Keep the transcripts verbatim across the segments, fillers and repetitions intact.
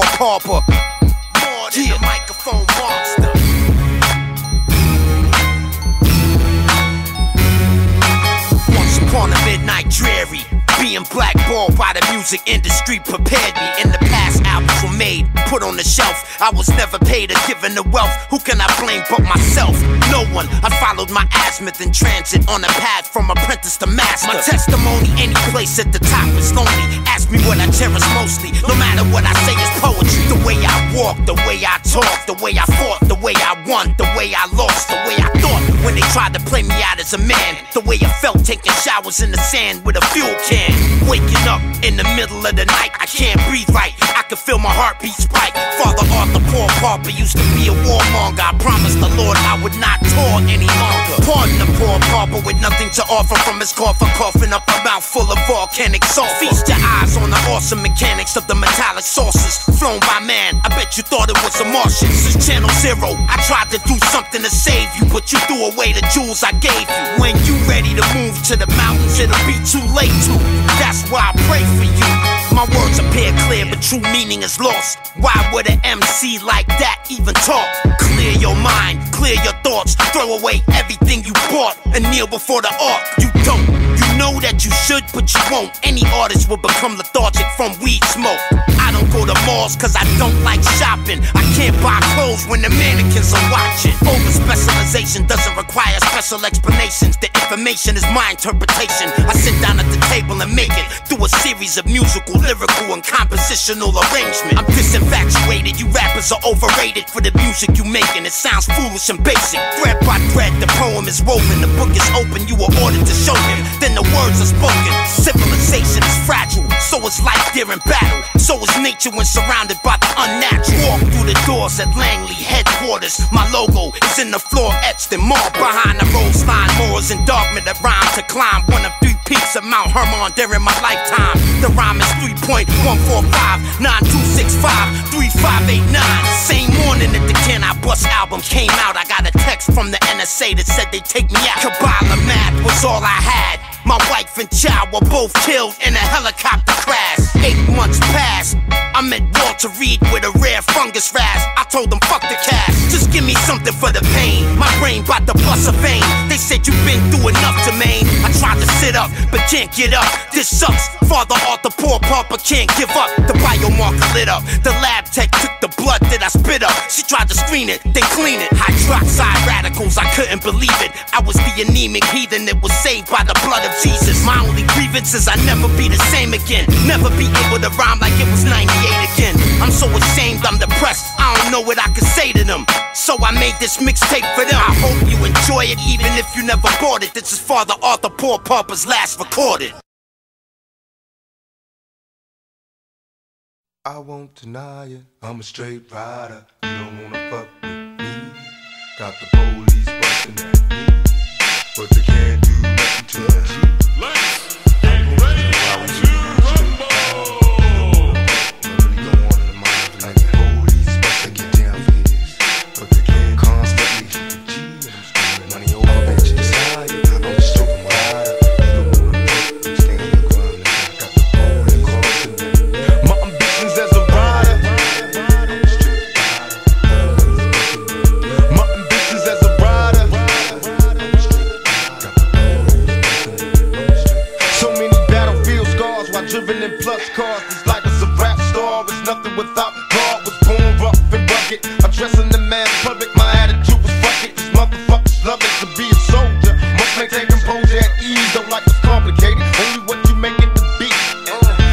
Poor Pauper. More than a microphone monster. Once upon a midnight dreary, being blackballed by the music industry prepared me. In the past, albums were made, put on the shelf. I was never paid or given the wealth. Who can I blame but myself? No one. I followed my azimuth in transit on a path from apprentice to master. My testimony, any place at the top is lonely. Ask me what I cherish mostly. No matter what I say is poetry. The way I walk, the way I talk, the way I fought, the way I won, the way I lost, the way I thought when they tried to play me out as a man. The way I felt taking showers in the sand with a fuel can. Waking up in the middle of the night, I can't breathe right, I can feel my heartbeat spike. Father Arthur, Poor Pauper, used to be a warmonger. I promised the Lord I would not toil any longer. Pardon the Poor Pauper with nothing to offer. From his coffin, coughing up a mouthful of volcanic sulfur. Feast your eyes on the awesome mechanics of the metallic saucers flown by man, I bet you thought it was a Martian. Since Channel Zero, I tried to do something to save you, but you threw away the jewels I gave you. When you ready to move to the mountains, it'll be too late to. That's why I pray for you. My words appear clear, but true meaning is lost. Why would an M C like that even talk? Clear your mind, clear your thoughts. Throw away everything you bought and kneel before the ark. You don't, you know that you should, but you won't. Any artist will become lethargic from weed smoke. I don't go to malls cause I don't like shopping. I can't buy clothes when the mannequins are watching. Over specialization doesn't require special explanations. The information is my interpretation. I sit down at the table and make it through a series of musical, lyrical, and compositional arrangement. I'm disinfatuated, you rappers are overrated for the music you making. It sounds foolish and basic. Thread by thread, the poem is woven, the book is open, you are ordered to show him. Then the words are spoken. Civilization is fragile, so it's life there in battle. So is nature when surrounded by the unnatural. Walk through the doors at Langley headquarters. My logo is in the floor etched in marble. Behind the rose line, morals and dogma that rhyme to climb. One of three peaks of Mount Hermon during my lifetime. The rhyme is three. one four five nine two six five three five eight nine. Same morning that the Can I Bust album came out, I got a text from the N S A that said they'd take me out. Kabbalah math was all I had. My wife and child were both killed in a helicopter crash. Eight months passed. I met Walter Reed with a rare fungus rash. I told him fuck the cash, just give me something for the pain. My brain bout to bust a vein. They said you've been through enough to main. I tried to sit up, but can't get up. This sucks. Father Arthur, Poor Pauper can't give up. The biomarker lit up. The lab tech took the blood that I spit up. She tried to screen it, they clean it. Hydroxide radicals, I couldn't believe it. I was the anemic heathen that was saved by the blood of Jesus. My only grievance is I never be the same again. Never be able to rhyme like it was ninety-eight again. I'm so ashamed, I'm depressed. I don't know what I can say to them. So I made this mixtape for them. I hope you enjoy it, even if you never bought it. This is Father Arthur, Poor Pauper's last recorded. I won't deny it, I'm a straight rider. You don't wanna fuck with me. Got the police busting at me, but they can't do nothing to me. Let's get ready to rumble. Really don't want it in my life. Like the police busting, get down for this, but they can't constantly G. I'm spending money over my bitch inside. I'm a straight rider. You don't wanna fuck with me. Stay on the ground. Got the police busting at me. My ambitions as a rider. I'm a straight rider. My ambitions as a rider. I'm a straight rider. Got the police busting at me. So many battlefield scars while driven in plus cars. This life is a rap star. It's nothing without God. Was born rough and rugged, addressing the mass public. My attitude was fuck it. These motherfuckers love it. To be a soldier must maintain composure at ease. Don't like it's complicated. Only what you make it to be.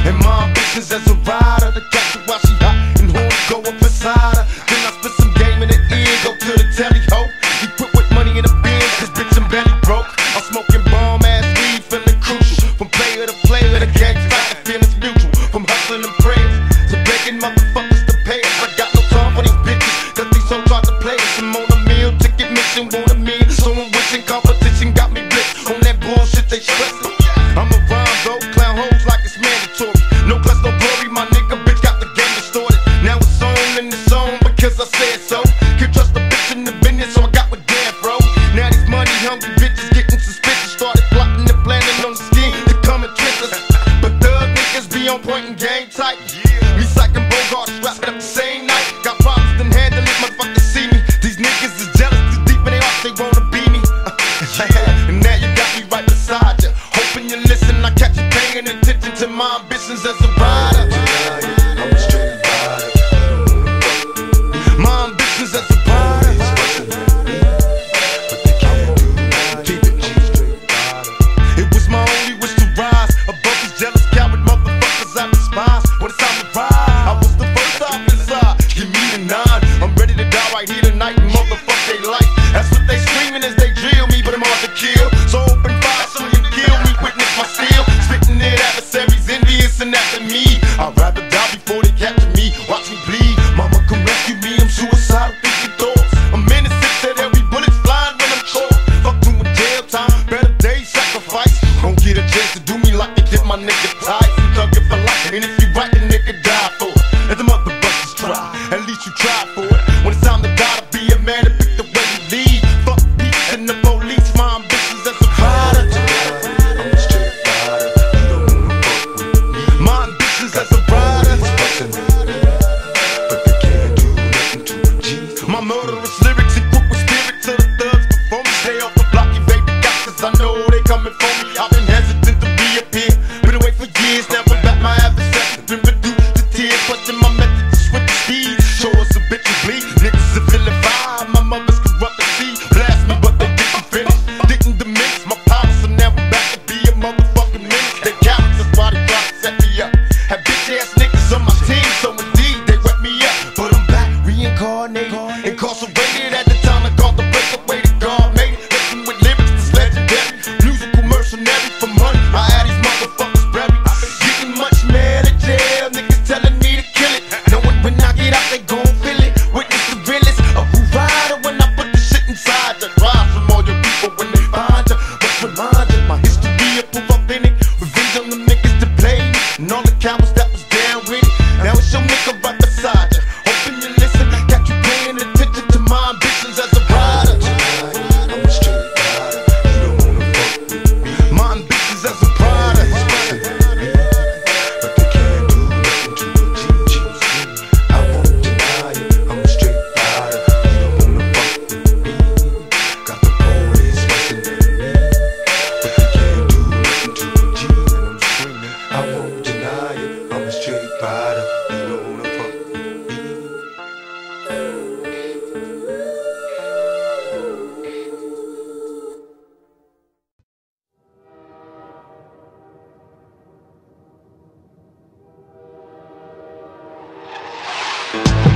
And my ambitions as a rider to catch her while she hot and horns go up inside her. Then I spit some game in the ear. Go to the telly ho. He put with money in the bins. Cause bitch I'm belly broke. I'm smoking bomb ass weed, feeling crucial. From player to player, the gang's fighting, feelings mutual. From hustling and prayers to begging motherfuckers to pay us. I got no time for these bitches, cause these hoes hard to play us. I'm on a meal ticket mission, want a meal. So I'm wishing competition got me blitzed on that bullshit they stressing. I'm a rhyme though, clown hoes like it's mandatory. No plus no glory, my nigga, bitch got the game distorted. Now it's on and it's on because I said so. Can trust the bitch in the business, so I got with Dan, bro. Now these money hungry bitches getting suspicious. Started plotting and planning on the scheme to come and trick us. But thug niggas be on point and game tight. Me psyching Bogart, strapping up. Bye.